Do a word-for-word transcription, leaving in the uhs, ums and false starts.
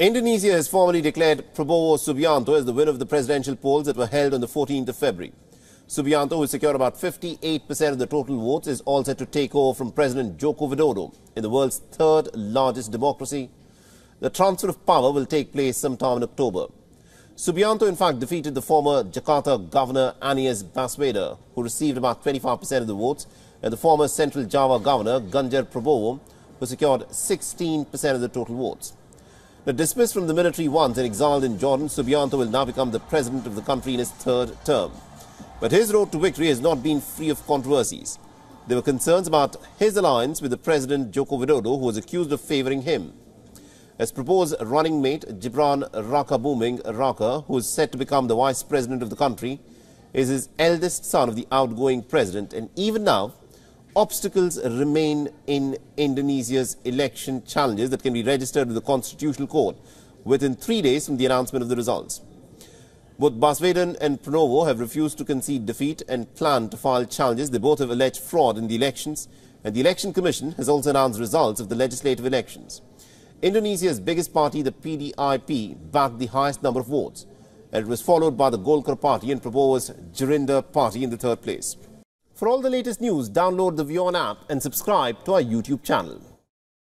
Indonesia has formally declared Prabowo Subianto as the winner of the presidential polls that were held on the fourteenth of February. Subianto, who secured about fifty-eight percent of the total votes, is all set to take over from President Joko Widodo in the world's third largest democracy. The transfer of power will take place sometime in October. Subianto, in fact, defeated the former Jakarta governor Anies Baswedan, who received about twenty-five percent of the votes, and the former Central Java governor Ganjar Pranowo, who secured sixteen percent of the total votes. Now, dismissed from the military once and exiled in Jordan, Subianto will now become the president of the country in his third term. But his road to victory has not been free of controversies. There were concerns about his alliance with the president Joko Widodo, who was accused of favouring him. As proposed running mate Gibran Rakabuming Raka, who is set to become the vice president of the country, is his eldest son of the outgoing president, and even now, obstacles remain in Indonesia's election challenges that can be registered with the Constitutional Court within three days from the announcement of the results. Both Baswedan and Pranowo have refused to concede defeat and plan to file challenges. They both have alleged fraud in the elections, and the Election Commission has also announced results of the legislative elections. Indonesia's biggest party, the P D I P, backed the highest number of votes, and it was followed by the Golkar party and Prabowo's Gerindra party in the third place. For all the latest news, download the WION app and subscribe to our YouTube channel.